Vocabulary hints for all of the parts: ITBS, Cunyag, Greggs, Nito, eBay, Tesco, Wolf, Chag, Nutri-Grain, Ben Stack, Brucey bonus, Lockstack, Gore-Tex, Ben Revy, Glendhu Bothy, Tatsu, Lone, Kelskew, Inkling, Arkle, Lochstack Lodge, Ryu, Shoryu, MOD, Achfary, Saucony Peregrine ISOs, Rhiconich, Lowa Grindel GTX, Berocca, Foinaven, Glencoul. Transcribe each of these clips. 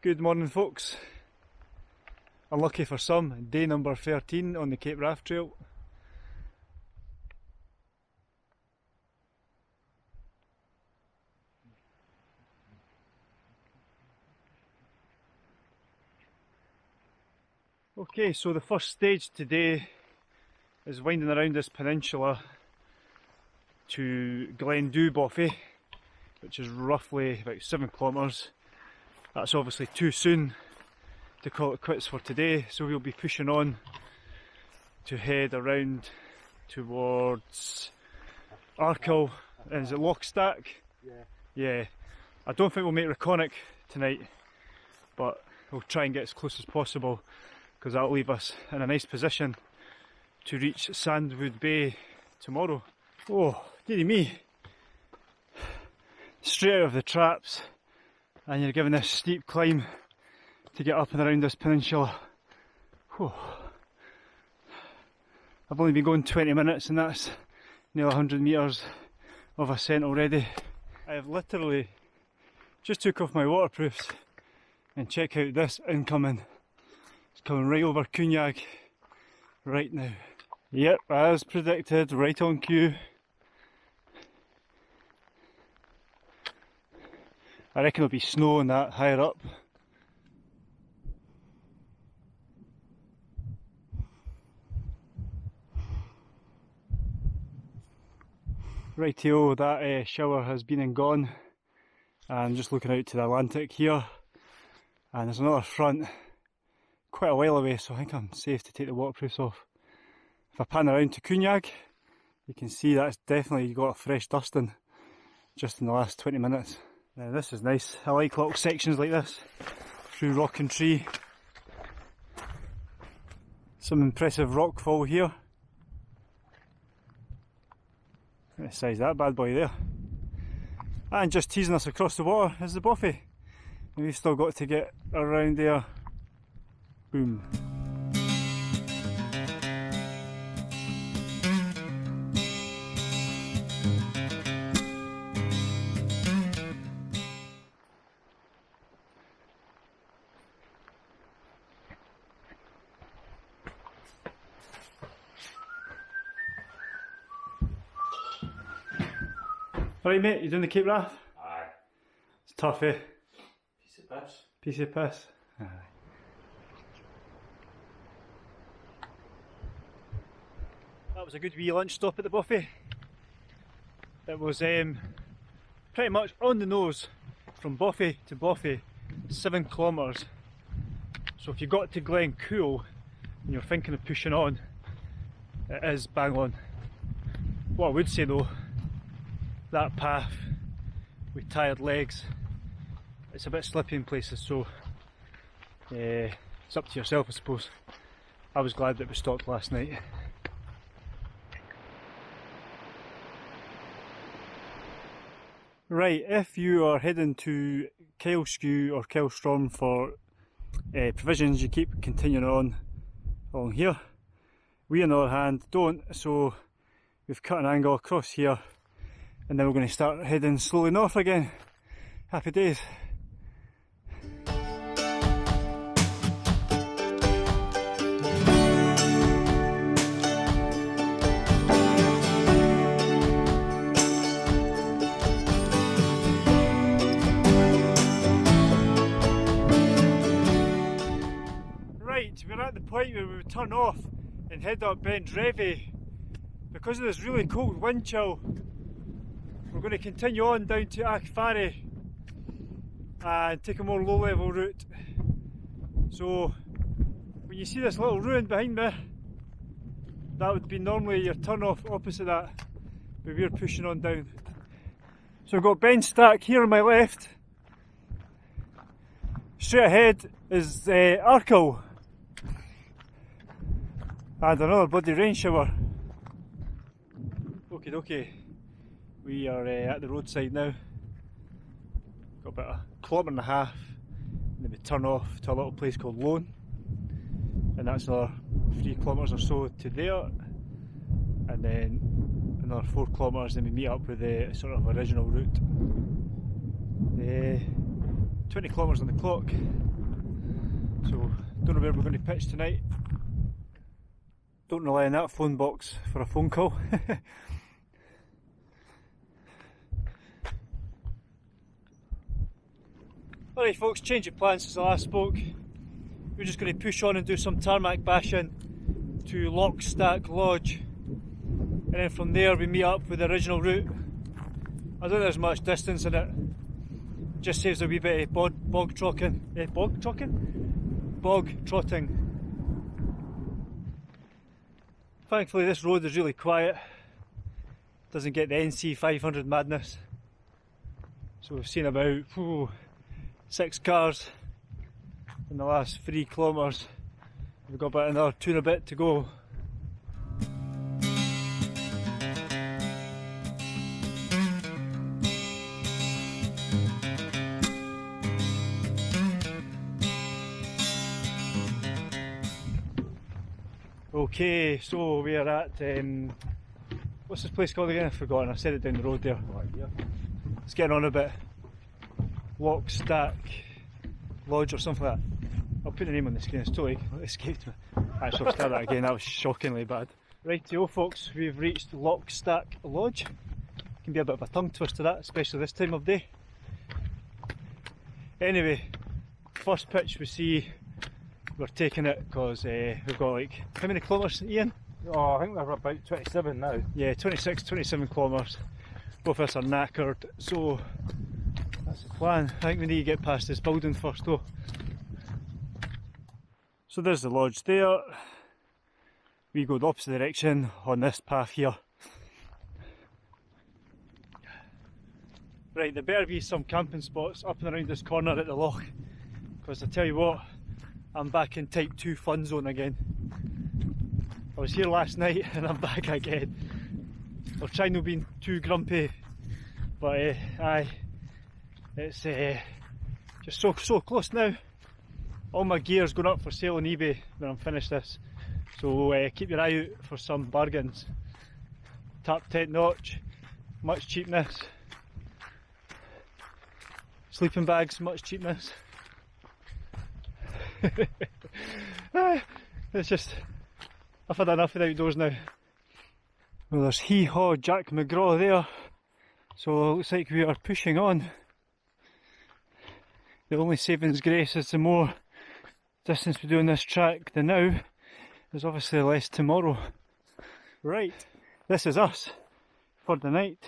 Good morning, folks. Unlucky for some, day number 13 on the Cape Wrath Trail. Okay, so the first stage today is winding around this peninsula to Glendu Bothy, which is roughly about 7 kilometres. That's obviously too soon to call it quits for today, so we'll be pushing on to head around towards Arkle, and is it Lockstack? Yeah. I don't think we'll make Rhiconich tonight, but we'll try and get as close as possible because that'll leave us in a nice position to reach Sandwood Bay tomorrow. Oh, dearie me! Straight out of the traps. And you're given this steep climb to get up and around this peninsula. Whew. I've only been going 20 minutes and that's nearly 100 metres of ascent already. I have literally just took off my waterproofs and check out this incoming. It's coming right over Cunyag right now. Yep, as predicted, right on cue. I reckon there'll be snow and that higher up. Righty-o, that shower has been and gone. And just looking out to the Atlantic here. And there's another front quite a while away, so I think I'm safe to take the waterproofs off. If I pan around to Cunyag, you can see that's definitely got a fresh dusting just in the last 20 minutes. Now this is nice, I like little sections like this, through rock and tree. Some impressive rockfall here. I'm going to size that bad boy there. And just teasing us across the water is the Bothy. We've still got to get around there. Boom. Alright mate, you doing the Cape Wrath? Aye. It's tough, eh? Piece of piss. Piece of piss. Aye. That was a good wee lunch stop at the Bothy. It was pretty much on the nose from Bothy to Bothy, 7 kilometres. So if you got to Glencoul and you're thinking of pushing on, it is bang on. What I would say though, that path with tired legs, it's a bit slippy in places, so it's up to yourself I suppose. I was glad that we stopped last night. Right, if you are heading to Kelskew or Kelsstrom for provisions, you keep continuing on along here. We on the other hand don't, so we've cut an angle across here and then we're going to start heading slowly north again. Happy days. Right, we're at the point where we would turn off and head up Ben Revy. Because of this really cold wind chill, we're going to continue on down to Achfary and take a more low-level route. So when you see this little ruin behind me, that would be normally your turn-off opposite that, but we're pushing on down. So I've got Ben Stack here on my left. Straight ahead is Arkle and another bloody rain shower. Okie dokie. We are at the roadside now. Got about a kilometre and a half, and then we turn off to a little place called Lone, and that's another 3 kilometres or so to there, and then another 4 kilometres, then we meet up with the sort of original route. 20 kilometres on the clock. So don't know where we're going to pitch tonight. Don't rely on that phone box for a phone call. Alright folks, change of plans since I last spoke. We're just going to push on and do some tarmac bashing to Lochstack Lodge, and then from there we meet up with the original route. I don't think there's much distance in it, just saves a wee bit of bog trotting. Thankfully this road is really quiet, doesn't get the NC500 madness, so we've seen about 6 cars in the last 3 kilometres. We've got about another 2 and a bit to go. Okay, so we are at, what's this place called again? I've forgotten, I said it down the road there. It's getting on a bit. Lochstack Lodge or something like that. I'll put the name on the screen, it's totally escaped me. Actually, I'll start that again, that was shockingly bad. Rightio folks, we've reached Lochstack Lodge. Can be a bit of a tongue twister that, especially this time of day. Anyway, first pitch we see, we're taking it because we've got like, how many kilometres, Ian? Oh, I think we're about 27 now. Yeah, 26, 27 kilometres. Both of us are knackered, so that's the plan. I think we need to get past this building first though. So there's the lodge there. We go the opposite direction on this path here. Right, there better be some camping spots up and around this corner at the loch, because I tell you what, I'm back in type 2 fun zone again. I was here last night and I'm back again. I'll try not being too grumpy, but aye, it's just so close now. All my gear's going up for sale on eBay when I'm finished this, so keep your eye out for some bargains. Tap 10 notch, much cheapness. Sleeping bags, much cheapness. It's just, I've had enough of the outdoors now. Well, there's hee-haw Jack McGraw there, so it looks like we are pushing on. The only saving's grace is the more distance we do on this track than now, there's obviously less tomorrow. Right, this is us for the night.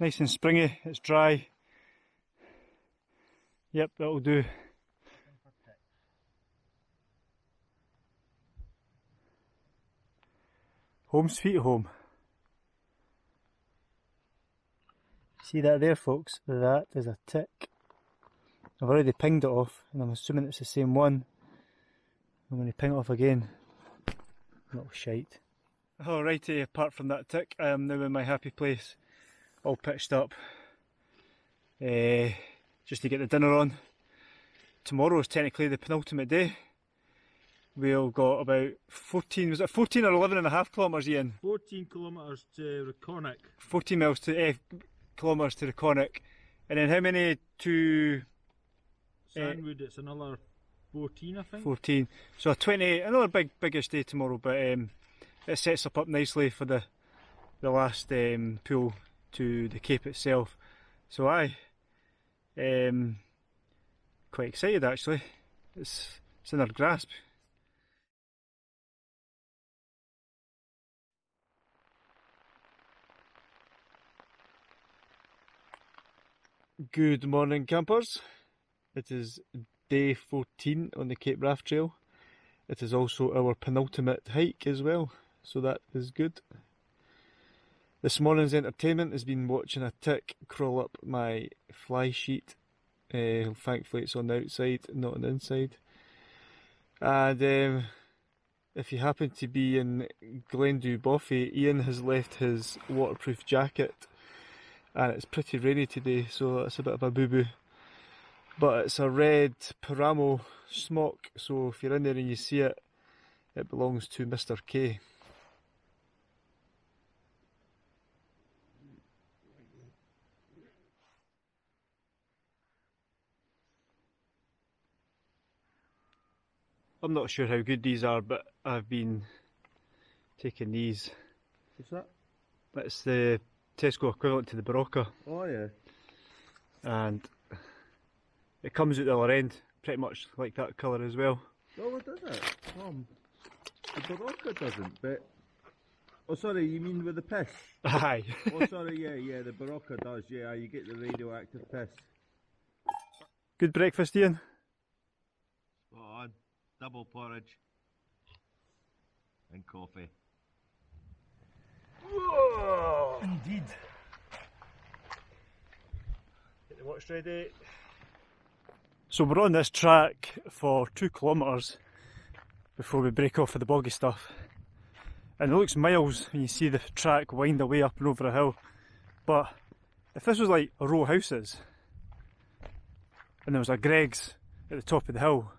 Nice and springy, it's dry. Yep, that'll do. Home sweet home. See that there folks, that is a tick. I've already pinged it off and I'm assuming it's the same one. I'm going to ping it off again. Little shite. Alrighty, apart from that tick, I am now in my happy place, all pitched up. Just to get the dinner on. Tomorrow is technically the penultimate day. We've got about 14, was it 14 or 11 and a half kilometres, Ian? 14 kilometres to Rhiconich. 14 miles to, kilometres to Rhiconich. And then how many to Sandwood? It's another 14, I think. 14. So a 20, another biggish day tomorrow, but it sets up nicely for the last pull to the Cape itself. So aye. Quite excited actually, it's in our grasp. Good morning campers, it is day 14 on the Cape Wrath Trail. It is also our penultimate hike as well, so that is good. This morning's entertainment has been watching a tick crawl up my fly sheet. Thankfully it's on the outside, not on the inside. And if you happen to be in Glendhu Bothy, Ian has left his waterproof jacket and it's pretty rainy today, so that's a bit of a boo-boo. But it's a red Paramo smock, so if you're in there and you see it, it belongs to Mr. K. I'm not sure how good these are, but I've been taking these. What's that? It's the Tesco equivalent to the Berocca. Oh yeah. And it comes at the other end pretty much like that colour as well. Oh, it does it? The Berocca doesn't, but... Oh sorry, you mean with the piss? Aye. Oh sorry, yeah, the Berocca does, yeah, you get the radioactive piss. Good breakfast, Ian? Spot on. Double porridge. And coffee. Whoa! Indeed. Get the watch ready. So we're on this track for 2 kilometres before we break off for the boggy stuff. And it looks miles when you see the track wind away up and over a hill. But if this was like a row of houses and there was a Greggs at the top of the hill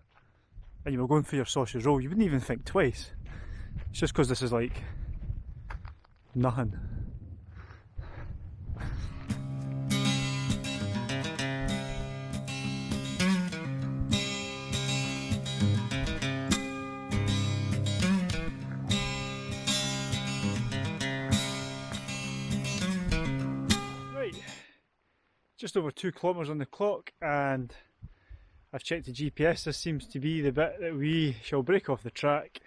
and you were going for your sausage roll, you wouldn't even think twice. It's just because this is like nothing. Just over 2 kilometres on the clock, and I've checked the GPS. This seems to be the bit that we shall break off the track,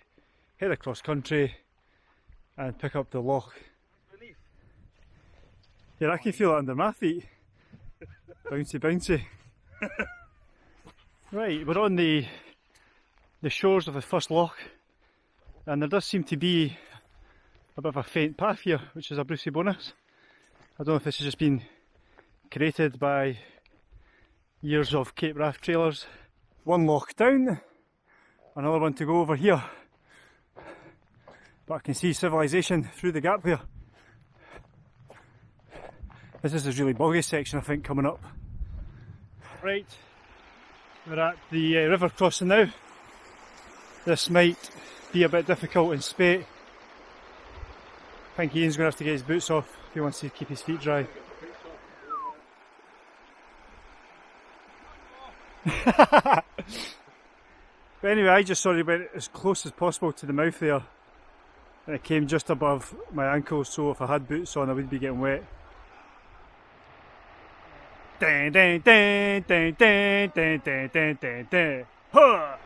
head across country and pick up the loch. Relief. Yeah, I can feel it under my feet. Bouncy, bouncy. Right, we're on the shores of the first loch, and there does seem to be a bit of a faint path here, which is a Brucey bonus. I don't know if this has just been created by years of Cape Wrath trailers. One loch down, another one to go over here. But I can see civilization through the gap there. This is a really boggy section, I think, coming up. Right, we're at the river crossing now. This might be a bit difficult in spate. I think Ian's going to have to get his boots off if he wants to keep his feet dry. But anyway, I just sort of went as close as possible to the mouth there, and it came just above my ankles, so if I had boots on I would be getting wet. Dun, dun, dun, dun, dun, dun, dun, dun, dun, dun. Huh!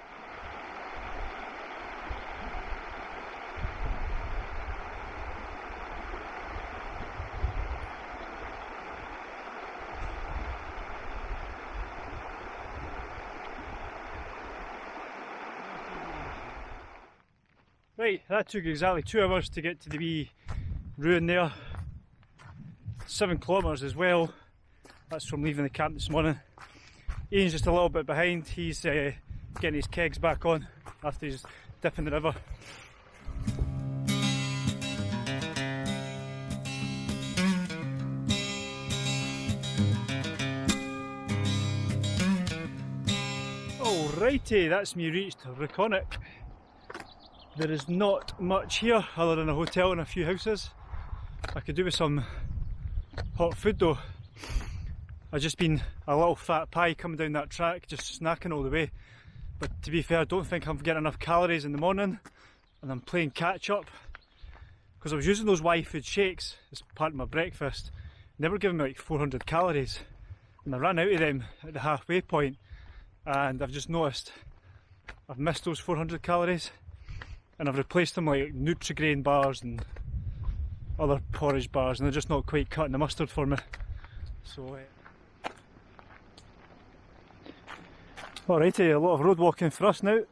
Right, that took exactly 2 hours to get to the wee ruin there. 7 kilometres as well. That's from leaving the camp this morning. Ian's just a little bit behind. He's getting his kegs back on after he's dipping the river. Alrighty, that's me reached Rhiconich. There is not much here other than a hotel and a few houses. I could do with some hot food though. I've just been a little fat pie coming down that track, just snacking all the way. But to be fair, I don't think I'm getting enough calories in the morning, and I'm playing catch up because I was using those Y food shakes as part of my breakfast. They were giving me like 400 calories and I ran out of them at the halfway point, and I've just noticed I've missed those 400 calories. And I've replaced them like Nutri-Grain bars and other porridge bars, and they're just not quite cutting the mustard for me. So, alrighty, a lot of road walking for us now.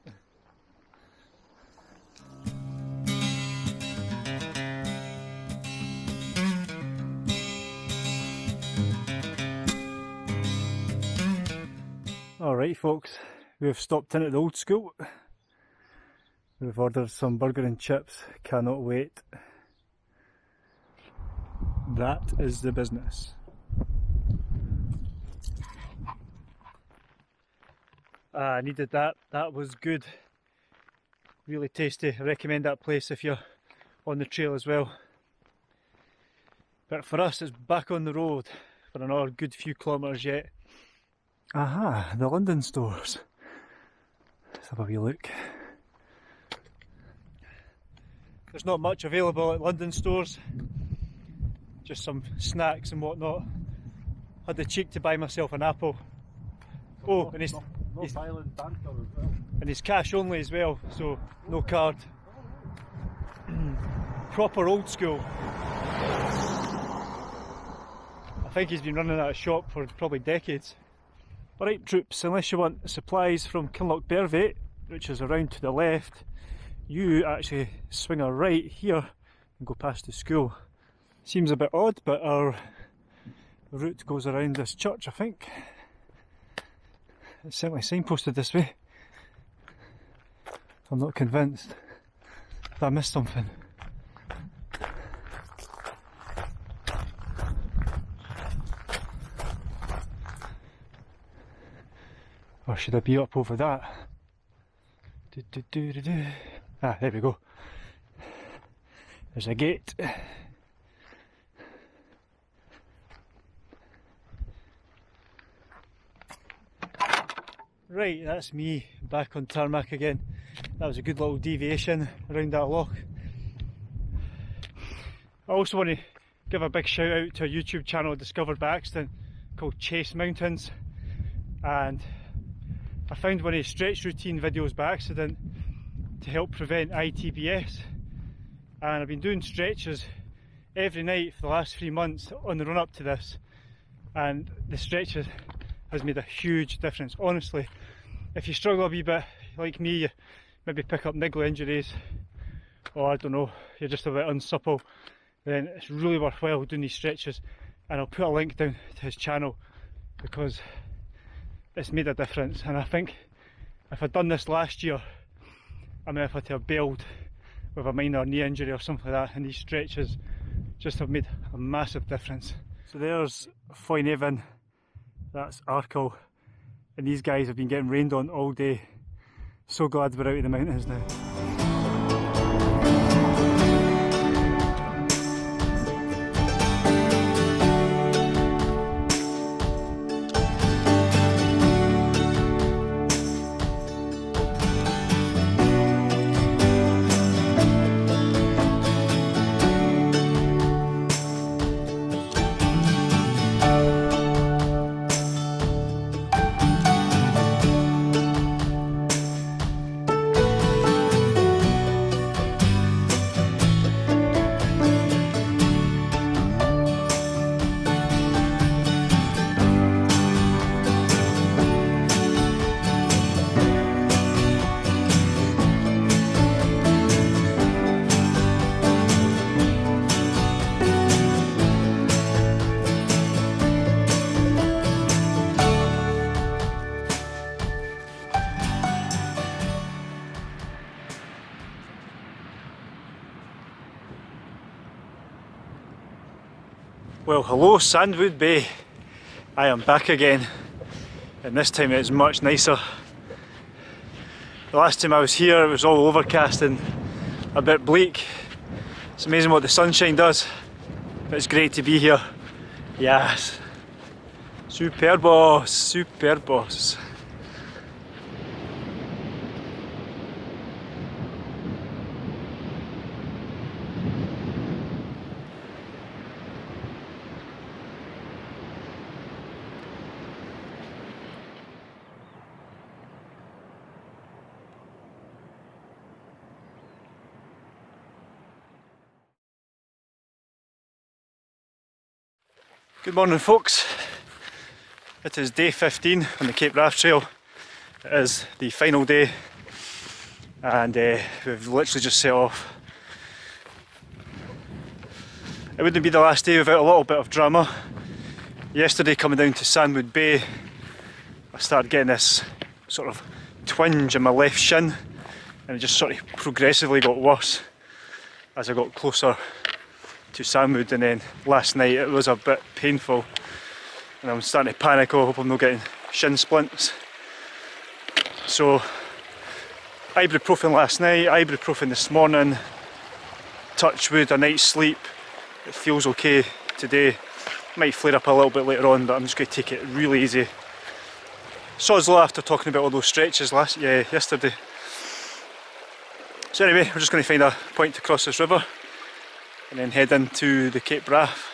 Alright folks, we have stopped in at the old school. We've ordered some burger and chips, cannot wait. That is the business. I needed that, that was good. Really tasty, I recommend that place if you're on the trail as well. But for us, it's back on the road for another good few kilometres yet. Aha, the London stores. Let's have a wee look. There's not much available at London stores, just some snacks and whatnot. Had the cheek to buy myself an apple. Oh, and he's Island banker as well. And he's cash only as well, so no card. Proper old school. I think he's been running that shop for probably decades. Alright troops, unless you want supplies from Kinlochbervate, which is around to the left, you actually swing a right here and go past the school. Seems a bit odd, but our route goes around this church, I think. It's certainly signposted this way. I'm not convinced that I missed something. Or should I be up over that? Do, do, do, do, do. Ah, there we go. There's a gate. Right, that's me back on tarmac again. That was a good little deviation around that loch. I also want to give a big shout out to a YouTube channel I discovered by accident called Chase Mountains, and I found one of his stretch routine videos by accident to help prevent ITBS, and I've been doing stretches every night for the last 3 months on the run up to this, and the stretches has made a huge difference. Honestly, if you struggle a wee bit like me, you maybe pick up niggle injuries, or I don't know, you're just a bit unsupple, then it's really worthwhile doing these stretches, and I'll put a link down to his channel because it's made a difference. And I think if I'd done this last year, I may have had to have bailed with a minor knee injury or something like that, and these stretches just have made a massive difference. So there's Foinaven, that's Arkle, and these guys have been getting rained on all day. So glad we're out of the mountains now. Well, hello Sandwood Bay, I am back again, and this time it's much nicer. The last time I was here it was all overcast and a bit bleak. It's amazing what the sunshine does, but it's great to be here. Yes, superbos, superbos. Good morning folks, it is day 15 on the Cape Wrath Trail. It is the final day, and we've literally just set off. It wouldn't be the last day without a little bit of drama. Yesterday coming down to Sandwood Bay, I started getting this sort of twinge in my left shin, and it just sort of progressively got worse as I got closer to Sandwood, and then last night it was a bit painful and I'm starting to panic. Oh, I hope I'm not getting shin splints. So ibuprofen last night, ibuprofen this morning, touch wood, a night's sleep, it feels okay today. Might flare up a little bit later on, but I'm just going to take it really easy. Sods low after talking about all those stretches yesterday. So anyway, we're just going to find a point to cross this river and then head into the Cape Wrath.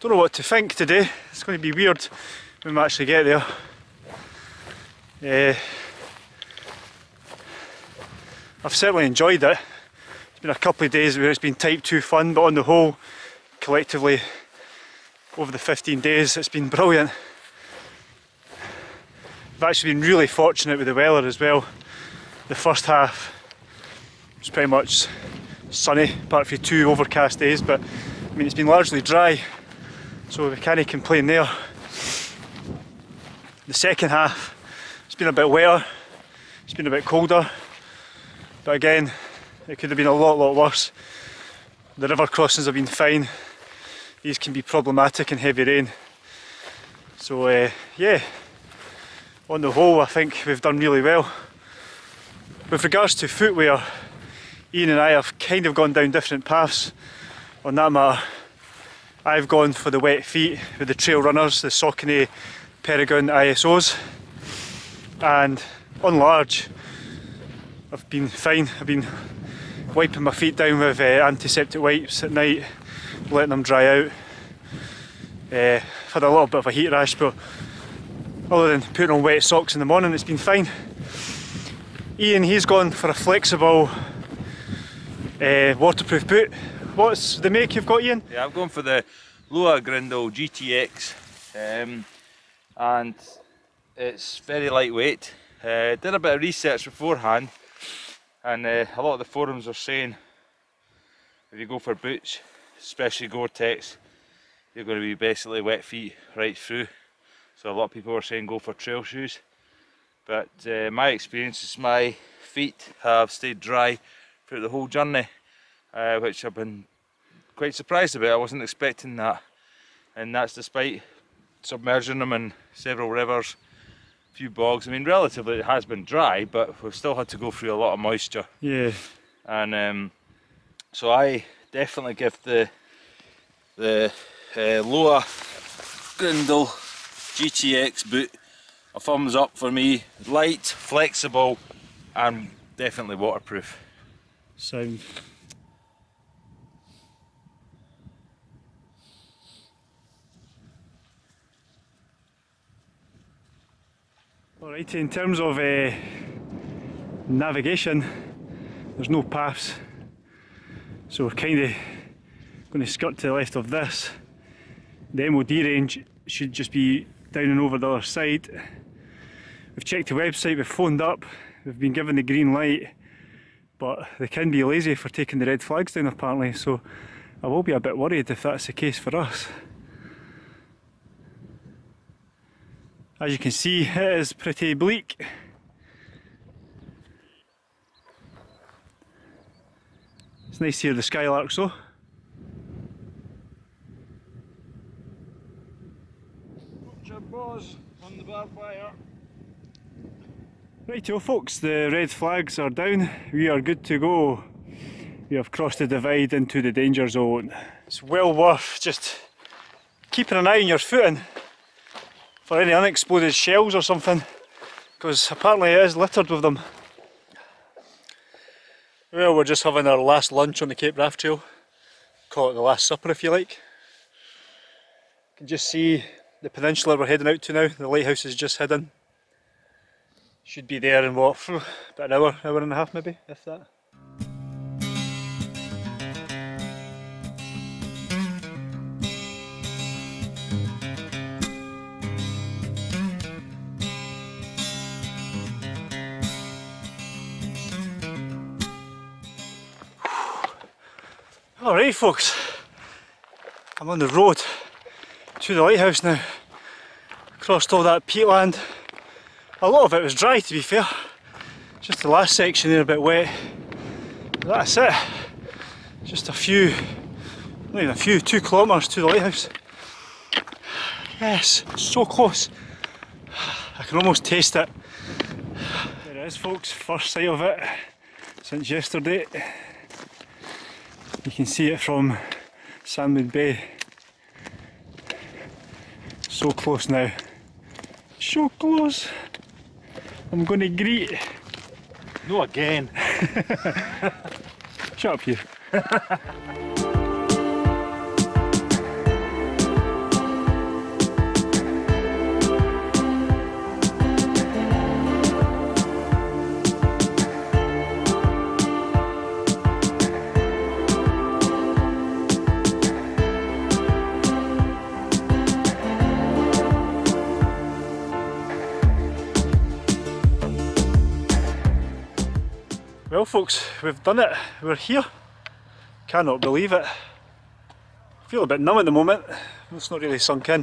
Don't know what to think today. It's going to be weird when we actually get there. I've certainly enjoyed it. It's been a couple of days where it's been type 2 fun, but on the whole, collectively, over the 15 days, it's been brilliant. I've actually been really fortunate with the weather as well. The first half was pretty much sunny, apart from 2 overcast days, but I mean, it's been largely dry, so we can't complain there. The second half, it's been a bit wetter, it's been a bit colder, but again, it could have been a lot worse. The river crossings have been fine. These can be problematic in heavy rain. So yeah, on the whole I think we've done really well. With regards to footwear, Ian and I have kind of gone down different paths on that matter. I've gone for the wet feet with the trail runners, the Saucony Peregrine ISOs, and on large I've been fine. I've been wiping my feet down with antiseptic wipes at night, letting them dry out. I've had a little bit of a heat rash, but other than putting on wet socks in the morning, it's been fine. Ian, he's gone for a flexible waterproof boot. What's the make you've got, Ian? Yeah, I've gone for the Lowa Grindel GTX, and it's very lightweight. Did a bit of research beforehand, and a lot of the forums are saying if you go for boots, especially Gore-Tex, you're going to be basically wet feet right through. So a lot of people are saying go for trail shoes, but my experience is my feet have stayed dry throughout the whole journey, which I've been quite surprised about. I wasn't expecting that, and that's despite submerging them in several rivers, few bogs. I mean, relatively it has been dry, but we've still had to go through a lot of moisture. Yeah. And so I definitely give the Lowa Grindel GTX boot a thumbs up for me. Light, flexible, and definitely waterproof. Sound. Alright, in terms of navigation, there's no paths, so we're kind of going to skirt to the left of this. The MOD range should just be down and over the other side. We've checked the website, we've phoned up, we've been given the green light, but they can be lazy for taking the red flags down apparently, so I will be a bit worried if that's the case for us. As you can see, it is pretty bleak. It's nice to hear the skylarks though. Put your paws on the barbed wire. Righto folks, the red flags are down. We are good to go. We have crossed the divide into the danger zone. It's well worth just keeping an eye on your footing for any unexploded shells or something, because apparently it is littered with them. Well, we're just having our last lunch on the Cape Wrath Trail. Call it the last supper if you like. You can just see the peninsula we're heading out to now. The lighthouse is just hidden. Should be there in what, about an hour, hour and a half maybe, if that. Alright folks, I'm on the road to the lighthouse now. Crossed all that peatland. A lot of it was dry to be fair, just the last section there a bit wet. That's it, just a few, not even a few, 2 kilometres to the lighthouse. Yes, so close. I can almost taste it. There it is folks, first sight of it since yesterday. You can see it from Sandwood Bay. So close now. So close. I'm going to greet. No again. Shut up you. Well folks, we've done it, we're here. Cannot believe it. Feel a bit numb at the moment, it's not really sunk in.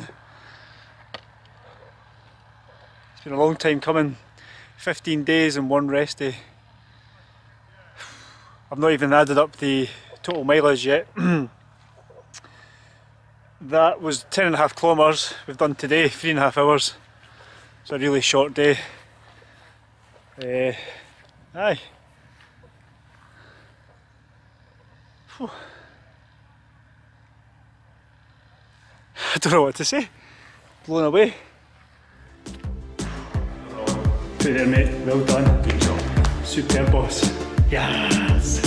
It's been a long time coming, 15 days and one rest day. I've not even added up the total mileage yet. That was 10.5 kilometres, we've done today 3.5 hours. It's a really short day. Aye. I don't know what to say. Blown away. Hey there mate, well done. Superb boss. Yes!